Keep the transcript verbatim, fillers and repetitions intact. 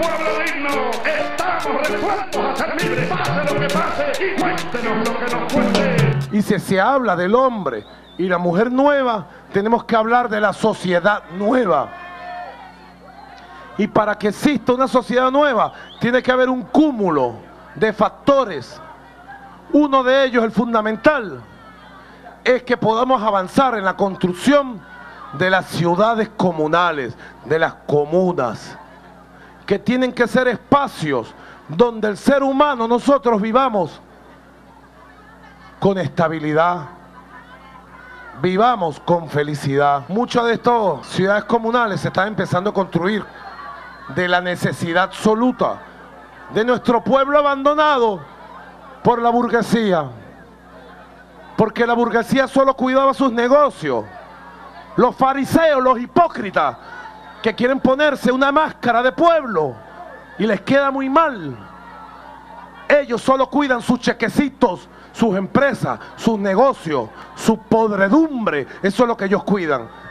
pueblo digno, estamos resueltos a ser libres, pase lo que pase y cuéntenos lo que nos cuente. Y si se habla del hombre y la mujer nueva, tenemos que hablar de la sociedad nueva. Y para que exista una sociedad nueva, tiene que haber un cúmulo de factores. Uno de ellos, el fundamental, es que podamos avanzar en la construcción de las ciudades comunales, de las comunas, que tienen que ser espacios donde el ser humano, nosotros vivamos con estabilidad, vivamos con felicidad. Muchas de estas ciudades comunales se están empezando a construir de la necesidad absoluta de nuestro pueblo abandonado por la burguesía, porque la burguesía solo cuidaba sus negocios. Los fariseos, los hipócritas, que quieren ponerse una máscara de pueblo y les queda muy mal. Ellos solo cuidan sus chequecitos, sus empresas, sus negocios, su podredumbre. Eso es lo que ellos cuidan.